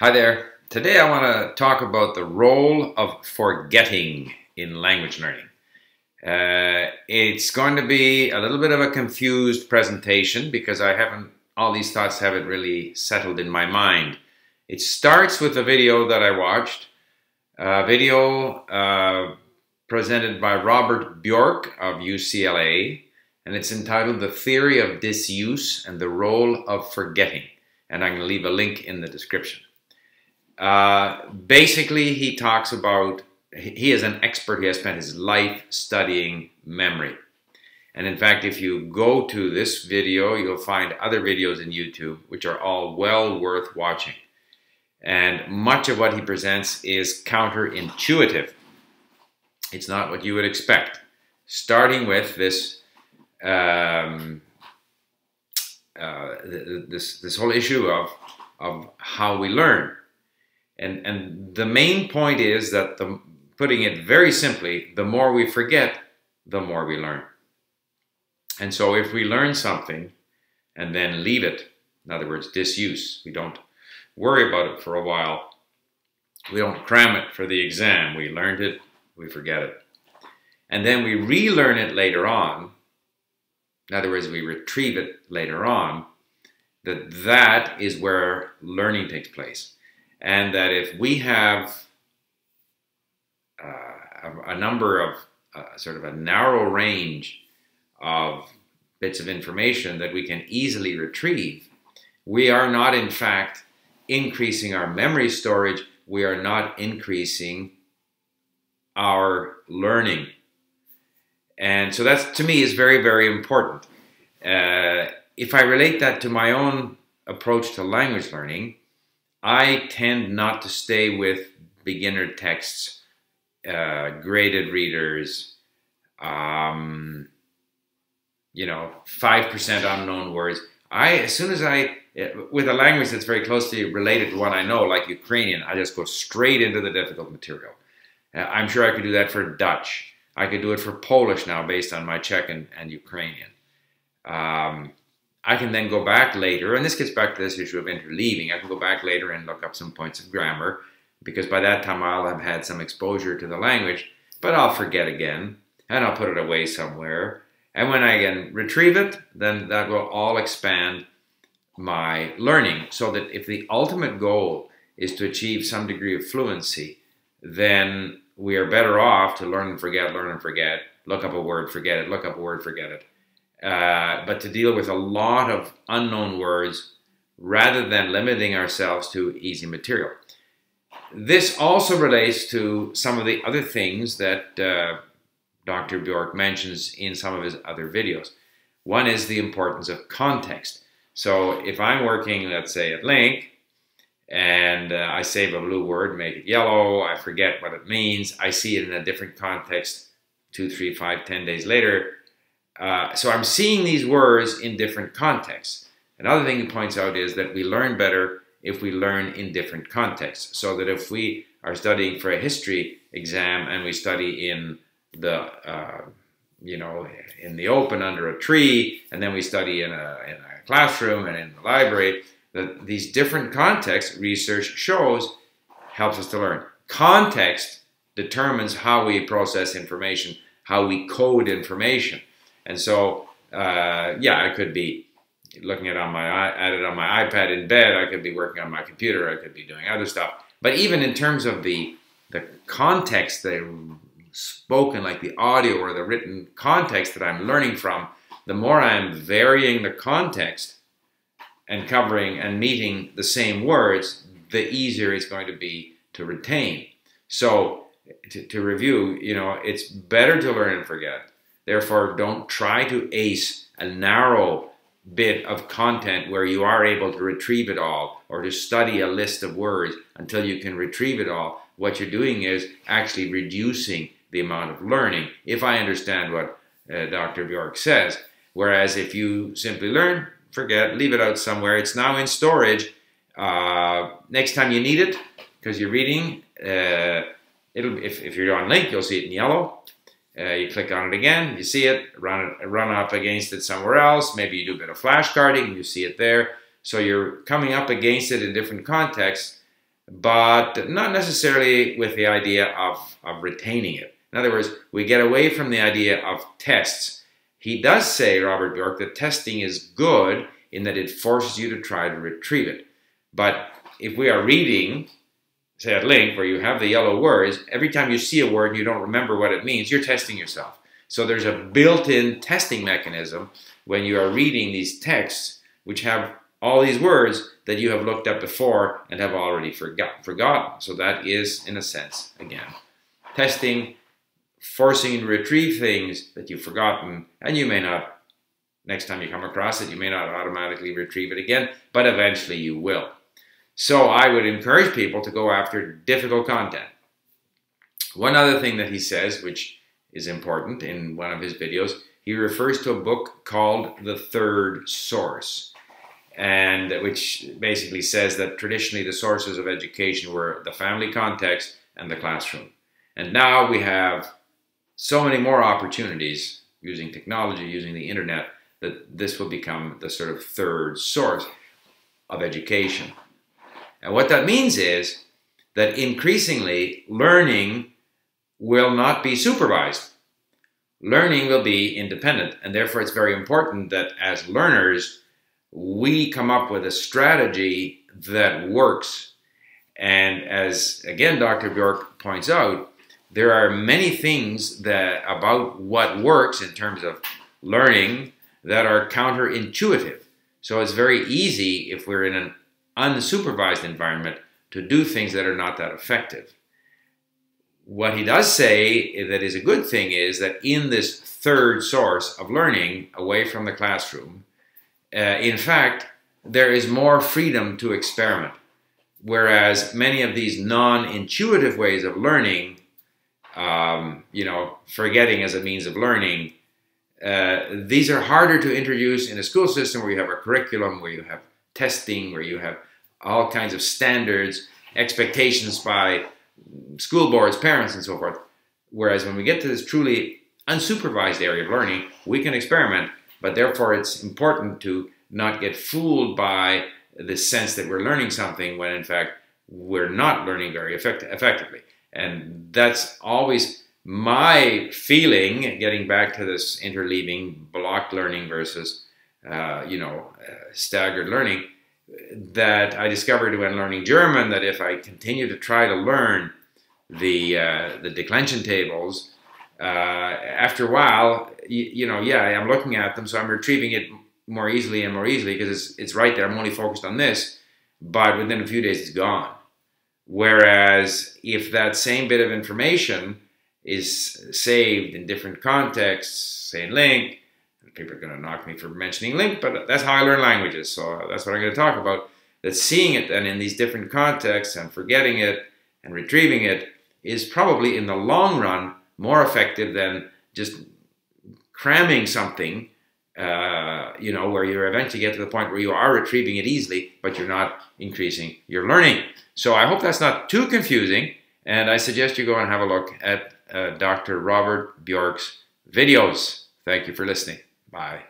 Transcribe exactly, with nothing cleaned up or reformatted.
Hi there. Today I want to talk about the role of forgetting in language learning. Uh, it's going to be a little bit of a confused presentation because I haven't, all these thoughts haven't really settled in my mind. It starts with a video that I watched, a video uh, presented by Robert Bjork of U C L A, and it's entitled The Theory of Disuse and the Role of Forgetting. And I'm going to leave a link in the description. Uh, basically, he talks about, he is an expert, he has spent his life studying memory. And in fact, if you go to this video, you'll find other videos in YouTube, which are all well worth watching. And much of what he presents is counterintuitive. It's not what you would expect. Starting with this, um, uh, this, this whole issue of, of how we learn. And, and the main point is that, the, putting it very simply, the more we forget, the more we learn. And so if we learn something and then leave it, in other words, disuse, we don't worry about it for a while, we don't cram it for the exam, we learned it, we forget it. And then we relearn it later on, in other words, we retrieve it later on, that that is where learning takes place. And that if we have uh, a, a number of, uh, sort of a narrow range of bits of information that we can easily retrieve, we are not in fact increasing our memory storage, we are not increasing our learning. And so that's, to me, is very, very important. Uh, if I relate that to my own approach to language learning, I tend not to stay with beginner texts, uh, graded readers, um, you know, five percent unknown words. I, as soon as I, with a language that's very closely related to one I know, like Ukrainian, I just go straight into the difficult material. Uh, I'm sure I could do that for Dutch. I could do it for Polish now based on my Czech and, and Ukrainian. Um, I can then go back later, and this gets back to this issue of interleaving. I can go back later and look up some points of grammar, because by that time I'll have had some exposure to the language, but I'll forget again, and I'll put it away somewhere. And when I can retrieve it, then that will all expand my learning, so that if the ultimate goal is to achieve some degree of fluency, then we are better off to learn and forget, learn and forget, look up a word, forget it, look up a word, forget it. Uh, but to deal with a lot of unknown words rather than limiting ourselves to easy material. This also relates to some of the other things that uh, Doctor Bjork mentions in some of his other videos. One is the importance of context. So if I'm working, let's say, at LingQ, and uh, I save a blue word, make it yellow, I forget what it means, I see it in a different context two, three, five, ten days later. Uh, so I'm seeing these words in different contexts. Another thing he points out is that we learn better if we learn in different contexts. So that if we are studying for a history exam and we study in the, uh, you know, in the open under a tree, and then we study in a, in a classroom and in the library, that these different contexts, research shows, helps us to learn. Context determines how we process information, how we code information. And so, uh, yeah, I could be looking at, on my, at it on my iPad in bed, I could be working on my computer, I could be doing other stuff. But even in terms of the, the context, the spoken, like the audio or the written context that I'm learning from, the more I'm varying the context and covering and meeting the same words, the easier it's going to be to retain. So, to, to review, you know, it's better to learn and forget. Therefore, don't try to ace a narrow bit of content where you are able to retrieve it all, or to study a list of words until you can retrieve it all. What you're doing is actually reducing the amount of learning, if I understand what uh, Doctor Bjork says. Whereas if you simply learn, forget, leave it out somewhere, it's now in storage. Uh, next time you need it, because you're reading, uh, it'll, if, if you're on LingQ, you'll see it in yellow. Uh, you click on it again, you see it, run it, run up against it somewhere else. Maybe you do a bit of flashcarding, you see it there. So you're coming up against it in different contexts, but not necessarily with the idea of, of retaining it. In other words, we get away from the idea of tests. He does say, Robert Bjork, that testing is good in that it forces you to try to retrieve it. But if we are reading, say at LingQ, where you have the yellow words, every time you see a word and you don't remember what it means, you're testing yourself. So there's a built-in testing mechanism when you are reading these texts, which have all these words that you have looked up before and have already forgot, forgotten. So that is, in a sense, again, testing, forcing you to retrieve things that you've forgotten, and you may not, next time you come across it, you may not automatically retrieve it again, but eventually you will. So I would encourage people to go after difficult content. One other thing that he says, which is important in one of his videos, he refers to a book called The Third Source, and which basically says that traditionally the sources of education were the family context and the classroom. And now we have so many more opportunities using technology, using the internet, that this will become the sort of third source of education. And what that means is that increasingly learning will not be supervised. Learning will be independent, and therefore it's very important that as learners we come up with a strategy that works. And as again Doctor Bjork points out, there are many things that about what works in terms of learning that are counterintuitive. So it's very easy if we're in an unsupervised environment to do things that are not that effective. What he does say that is a good thing is that in this third source of learning away from the classroom, uh, in fact, there is more freedom to experiment. Whereas many of these non-intuitive ways of learning, um, you know, forgetting as a means of learning, uh, these are harder to introduce in a school system where you have a curriculum, where you have testing, where you have all kinds of standards, expectations by school boards, parents, and so forth. Whereas when we get to this truly unsupervised area of learning, we can experiment, but therefore it's important to not get fooled by the sense that we're learning something when in fact we're not learning very effect effectively. And that's always my feeling, getting back to this interleaving, blocked learning versus uh, you know, uh, staggered learning, that I discovered when learning German, that if I continue to try to learn the, uh, the declension tables, uh, after a while, you, you know, yeah, I'm looking at them, so I'm retrieving it more easily and more easily because it's, it's right there. I'm only focused on this, but within a few days it's gone. Whereas if that same bit of information is saved in different contexts, say in LingQ, people are going to knock me for mentioning LingQ, but that's how I learn languages, so that's what I'm going to talk about, that seeing it then in these different contexts and forgetting it and retrieving it is probably in the long run more effective than just cramming something Uh, you know, where you eventually get to the point where you are retrieving it easily, but you're not increasing your learning. So I hope that's not too confusing, and I suggest you go and have a look at uh, Doctor Robert Bjork's videos. Thank you for listening. Bye.